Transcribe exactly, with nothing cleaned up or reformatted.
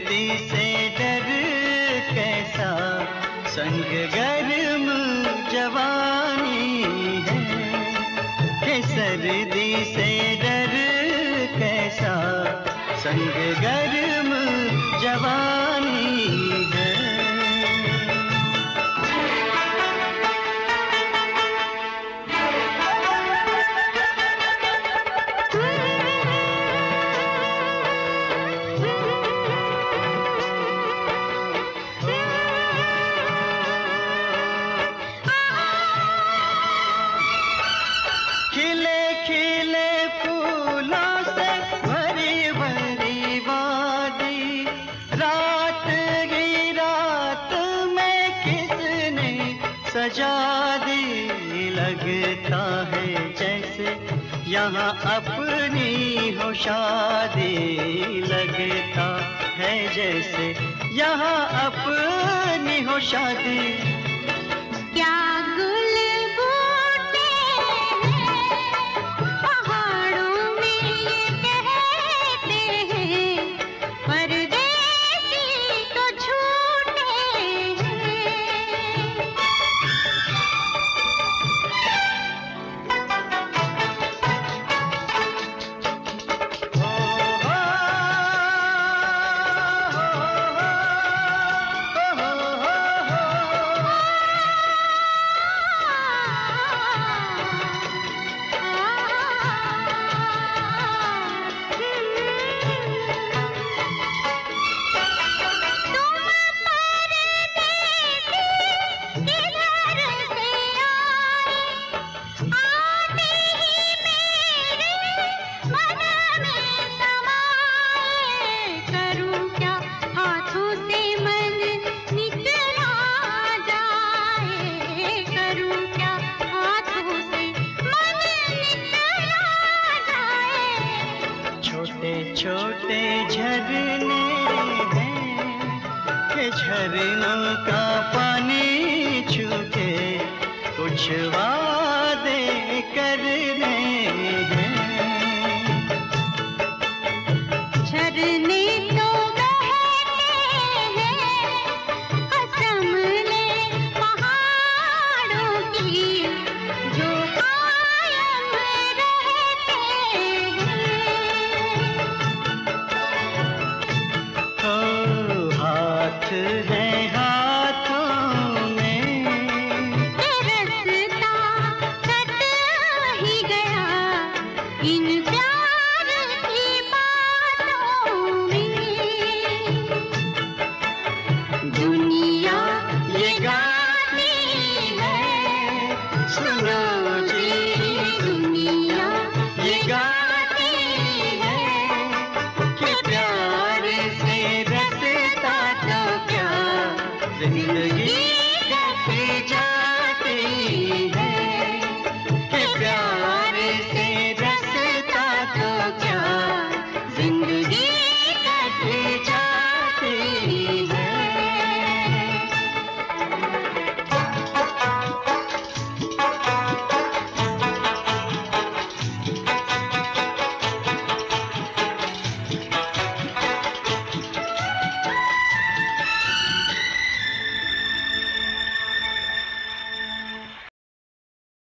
सर्दी से डर कैसा संग गर्म जवानी है, सर्दी से डर कैसा संग गर्म जवानी है। यहाँ अपनी हो शादी लगता है जैसे, यहाँ अपनी हो शादी। क्या गुल बूटे हैं पहाड़ों में ये कहते हैं, परदेसी तो झूठे हैं। दुनिया ये गाती है सुना।